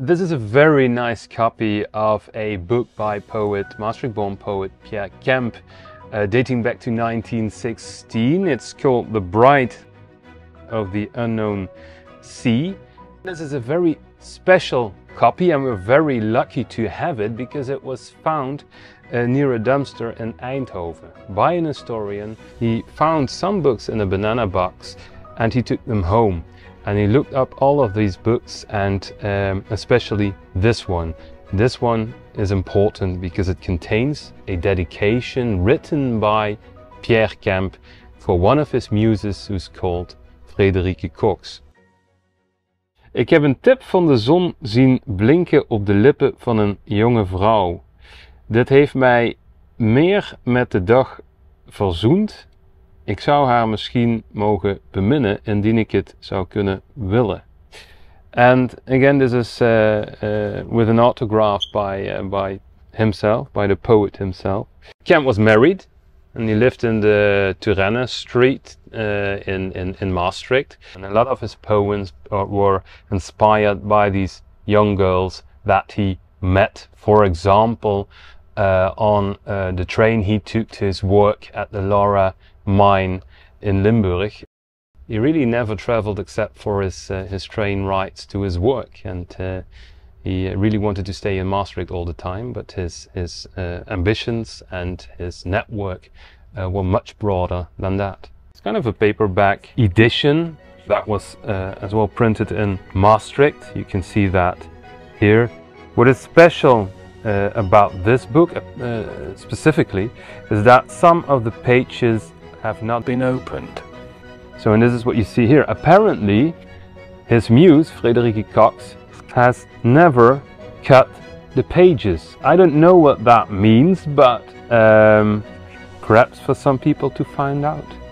This is a very nice copy of a book by Maastricht-born poet Pierre Kemp, dating back to 1916. It's called The Bride of the Unknown Sea. This is a very special copy and we're very lucky to have it because it was found near a dumpster in Eindhoven by an historian. He found some books in a banana box and he took them home. And he looked up all of these books and especially this one. This one is important because it contains a dedication written by Pierre Kemp for one of his muses who's called Frederique Kox. Ik heb een tip van de zon zien blinken op de lippen van een jonge vrouw. Dit heeft mij meer met de dag verzoend. Ik zou haar misschien mogen beminnen indien ik het zou kunnen willen. And again, this is with an autograph by himself, by the poet himself. Kemp was married and he lived in the Turenne Street in Maastricht. And a lot of his poems were inspired by these young girls that he met, for example, on the train he took to his work at the Laura mine in Limburg. He really never traveled except for his train rides to his work, and he really wanted to stay in Maastricht all the time, but his ambitions and his network were much broader than that. It's kind of a paperback edition that was as well printed in Maastricht. You can see that here. What is special about this book specifically is that some of the pages have not been opened. So, and this is what you see here. Apparently, his muse, Frederique Kox, has never cut the pages. I don't know what that means, but perhaps for some people to find out.